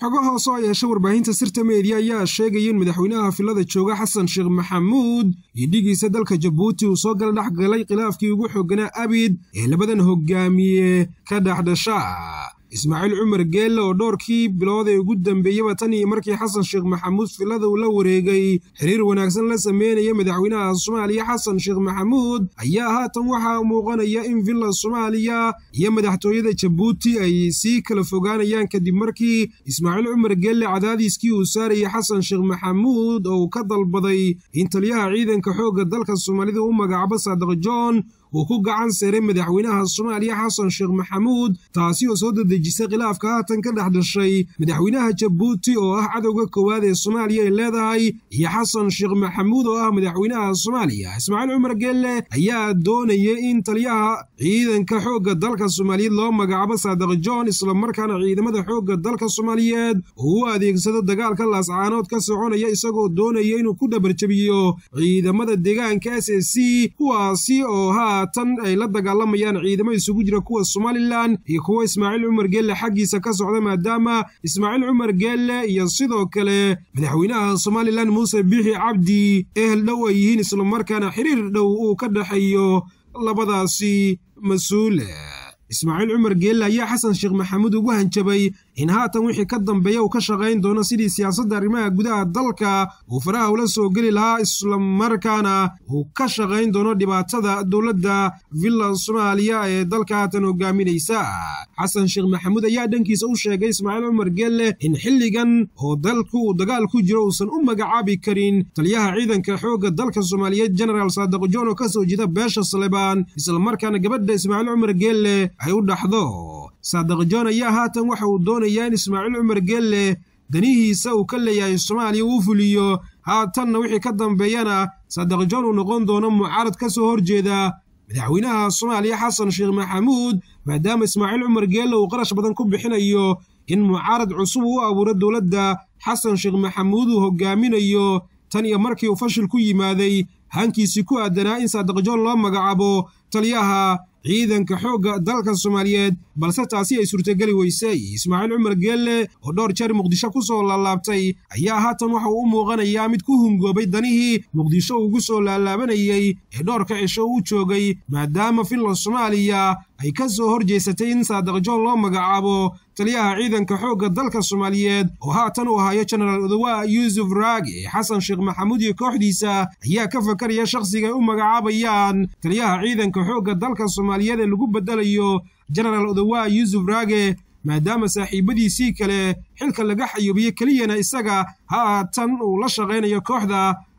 xogo hoos oo ay hesho warbaahinta sirta media ayaa sheegay in madaxweynaha filada jooga xasan sheekh maxamuud hidhigiisa dalka jabuuti uu soo gala dhex galay khilaafkii ugu xooganaa abid ee labadan hogaamiye ka dhex dhasha ismaaciil cumar geelle oo doorkii bilood ee ugu dambeeyay tan iyo markii xasan sheekh maxamuud filada uu la wareegay xiriir wanaagsan la sameeyay madaxweynaha Soomaaliya xasan sheekh maxamuud ayaa haatan waxa muuqanaya in filada Soomaaliya iyo madaxtooyada Jabuuti ay si kala fogaanayaan kadib markii ismaaciil cumar geelle cadaadiskii uu saaray xasan sheekh maxamuud oo ka dalbaday in taliyaha ciidanka xoogga dalka Soomaalida uu magacaabo Saadiq John وكوغان سيري مدحوينها الصومالية حسن شيخ محمود تاسيو صدد دجيسة غلافكا تنكر أحد الشيء مدحوينها جبوتي واه عدوغا كوادي الصومالية اللي داي هي حسن شيخ محمود واه مدحوينها الصومالية اسماعيل عمر قال هيا دوني إن تلياها عيدا كحوغا دالكا الصومالية اللهم قعب صادق جون اسلام مركان عيدا مدى حوغا دالكا الصومالية هو هذيك صدد دقالكا لاسعانوت كسعون يساقو دوني إنو كودا برشبيو عيدا مدى دقان كاسسي هو سي او ها tan ay la dagaalamayaan ciidamada isugu jira kuwa Soomaaliland iyo kuwa Ismaaciil Cumar Geelle xaqiisa ka socda maadaama Ismaaciil Cumar Geelle iyo sidoo kale madaxweynaha Soomaaliland Muuse Biixi Cabdi ehel dhow ay yihiin isla markaana xiriir dhow uu ka dhaxeeyo labadaasi mas'uul Ismaaciil Cumar Geelle ayaa Xasan Sheekh Maxamuud ugu hanjabay in haatan wixii ka dambeeya uu ka shaqayn doono sidii siyaasadda arrimaha gudaha dalka uu faraha ula soo gali lahaa isla markaana uu ka shaqayn doono dhibaatada dawladda villa Soomaaliya ee dalka haatan hogaaminaysa Xasan Sheekh Maxamuud ayaa dhankiisa u sheegay Ismaaciil Cumar Geelle in xilligan oo dalku uu dagaal ku jiro uusan u magacaabi karin taliyaha ciidanka xoogga dalka Soomaaliyeed General Saadiq John oo ka soo jeeda beesha Salebaan isla markaana gabadha Ismaaciil Cumar Geelle ay u dhaxdo Saadiq John ayaa haatan waxa uu doonayaa in Ismaaciil Cumar Geelle danihiisa uu ka leeyahay Soomaaliya uu fuliyo haatanna wixii ka dambeeyana Saadiq John uu noqon doono mucaarad ka soo horjeeda madaxweynaha Soomaaliya Xasan Sheekh Maxamuud maadaama Ismaaciil Cumar Geelle uu qarash badan ku bixinayo in mucaarad cusub uu abuuro dawladda Xasan Sheekh Maxamuud uu hogaaminayo tan iyo markii uu fashil ku yimaaday hankiisi ku aadanaa in Saadiq John loo magacaabo taliyaha ciidanka xoogga dalka Soomaaliyeed balse taasi ay suurtagal weysay Ismaaciil Cumar Geelle oo dhowr jeer Muqdisho ku soo laabtay ayaa haatan waxa uu muuqanayaa mid ku hungoobay danihii Muqdisho ugu soo laabanayay ee dhowrka cisho uu joogay maadaama filada Soomaaliya ay ka soo horjeysatay in Saadiq John loo magacaabo taliyaha ciidanka xoogga dalka Soomaaliyeed oo haatan uu ahaa General Odawa Yusuf Raagi Xasan Sheekh Maxamuud iyo kooxdiisa ayaa ka fakaraya shakhsiga ay u magacaabayaan taliyaha ciidanka xoogga dalka Soomaaliyeed ee lagu bedelayo General Odawa Yusuf Raagi maadaama saaxiibadiisii kale xilka laga xayubiyo kaliyana isaga haatan uu la shaqeynayo kooxda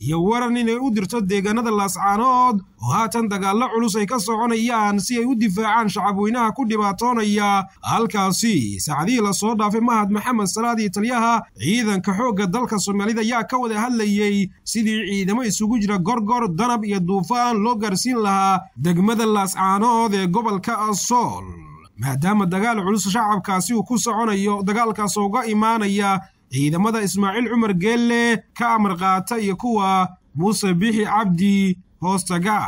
iyo waran inay u dirto deegaanada Lascaanood oo haatan dagaalo culus ay ka soconayaan si ay u difaacaan shacabweynaha ku dhibaatoonaya halkaasi saacadii la soo dhaafay mahad maxamed salaadi taliyaha ciidanka xoogga dalka Soomaalida ayaa ka wada hadlayay sidii ciidamo isugu jira gorgor danab iyo duufaan loo garsiin lahaa degmada Lascaanood ee gobolka Asool maadaama dagaal culus shacabkaasi uu ku soconayo dagaalkaas uga imaanaya ciidamada Ismaaciil Cumar Geelle ka amar qaata iyo kuwa Muuse Biixi Cabdi hoostaga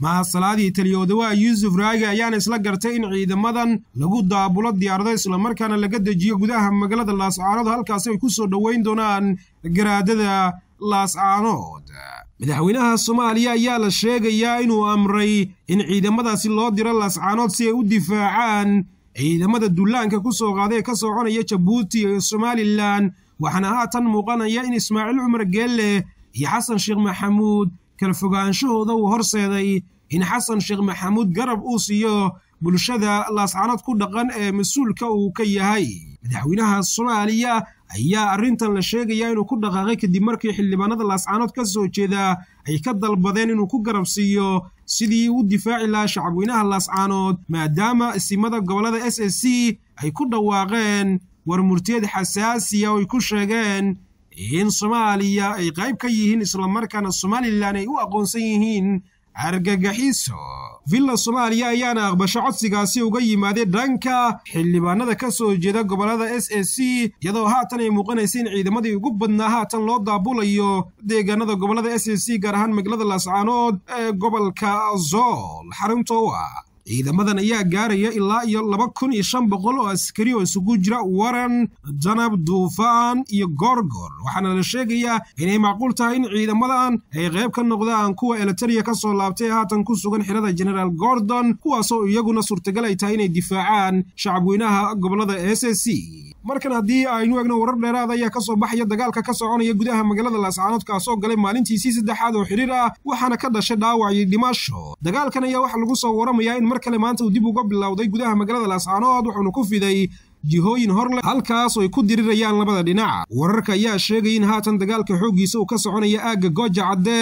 ma salaadii taliyoda waa Yusuf Raagi ayaan isla gartay in ciidamadan lagu daabulo diyaarada isla markaana laga dejiyo gudaha magaalada Lascaanood halkaas ay ku soo dhaweyn doonaan garaadada Lascaanood madaxweynaha Soomaaliya ayaa la sheegayaa inuu amray in ciidamadaasi loo diro Lascaanood si ay u difaacaan ciidamada duulaanka ku soo qaaday ka soconaya Jabuuti iyo Soomaaliland waxana haatan muuqanaya in Ismaaciil Cumar Geelle iyo Xasan Sheekh Maxamuud kala fogaanshahooda uu horseeday in Xasan Sheekh Maxamuud garab uu siiyo bulshada Lascaanood ku dhaqan ee mas'uulka uu ka yahay madaxweynaha Soomaaliya ayaa arrintan la sheegaya inuu ku dhaqaaqay kadib markii xildhibaanada Lascaanood ka soo jeeda ay ka dalbadeen inuu ku garab siiyo sidii uu difaaci lahaa shacabweynaha Lascaanood maadaama isimada gobolada SSC ay ku dhawaaqeen war murtiyeed xasaasi ah oo ay ku sheegeen in Soomaaliya ay qayb ka yihiin isla markaana Soomaaliland ay u aqoonsan yihiin argagaxiso villa Soomaaliya ayaana aqbasho codsigaasi uga yimaadey dhanka xildhibaanada ka soo jeeda gobolada SSC iyadoo haatan ay muuqanayseen ciidamadii ugu badnaa haatan loo daabulayo deegaanada gobolada SSC gaar ahaan magaalada Lascaanood ee gobolka Zool xaruntowa ciidamadan ayaa gaaraya ilaa iyo 2500 oo askari oo isugu jira waran janab duufaan iyo gorgor waxaana la sheegayaa inay macquul tahay in ciidamadan ay qayb ka noqdaan kuwa elitariya ka soo laabtay haatan ku sugan xirada General Gordon kuwaas oo iyaguna suurtagal ay tahay inay difaacaan shacabweynaha gobolada SSC markan hadii aynu eegno warar dheeraad ayaa ka soo baxaya dagaalka ka soconaya gudaha magaalada Lascaanood ka soo galay maalintii saddexaad oo xiriir ah waxaana ka dhashay dhaawac iyo dhimasho dagaalkan ayaa wax lagu soo waramayaa in markale maanta uu dib uga bilowday gudaha magaalada Lascaanood wuxuu ku fiday jihooyin horle halkaas oo ay ku dirirayaan labada dhinac wararka ayaa sheegay in haatan dagaalka xoogiisa uu ka soconaya aaga Goojacade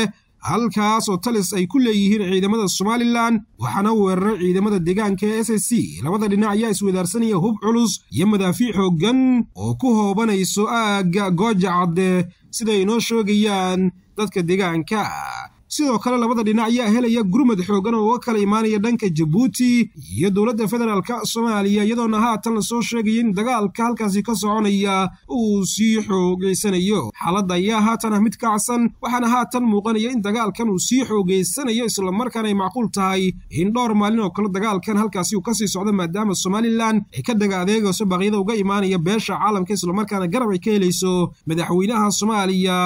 halkaas oo talis ay ku leeyihiin ciidamada Somaliland waxana weeraray ciidamada deegaanka ee SSC labada dhinac ayaa iswadaarsanaya hub culus iyo madaafiic hoogan oo ku hoobanayso aaga Goojacade sida ay noo sheegayaan dadka deegaanka sidoo kale labada dhinac ayaa helaya gurmad xoogan oo kala imaanaya dhanka Djibouti iyo dawladda federaalka Soomaaliya iyadoo haatan la soo sheegay in dagaalka halkaasii ka soconaya uu sii xoogeysanayo xaaladda ayaa haatan mid kacsan waxaana haatan muuqanaya in dagaalkan uu sii xoogeysanayo isla markaana ay macquul tahay in dhowr maalin oo kala dagaalkan halkaasii uu ka sii socdo maadaama Somaliland ay ka dhagaadeegayso baqiyada uga imaanaya beesha caalamka isla markaana garab ay ka helayso madaxweynaha Soomaaliya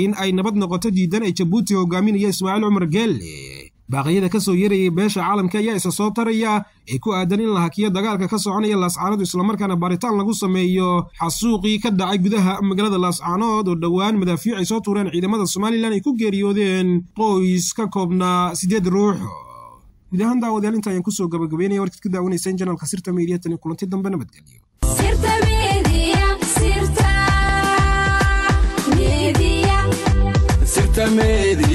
in ay nabad noqoto diidan ay Djibouti hogaaminaya Ismaaciil Cumar Geelle baqiyada ka soo yeeray beesha caalamka ayaa isa soo taraya ay ku aadan in la hakiyo dagaalka ka soconaya Lascaanood isla markaana baaritaan lagu sameeyo xasuuqii ka dhacay gudaha magaalada Lascaanood oo dhawaan madaafiic ay soo tuureen ciidamada Somaliland ay ku geeriyoodeen qoys ka koobnaa 8 ruux gudahan daawadaan inta ay ku soo gabagabeynay warkii ka daawanaysan channelka Sirta Media tan kulanti dambe nabadgelyo Sirta Media Sirta Media Sirta Media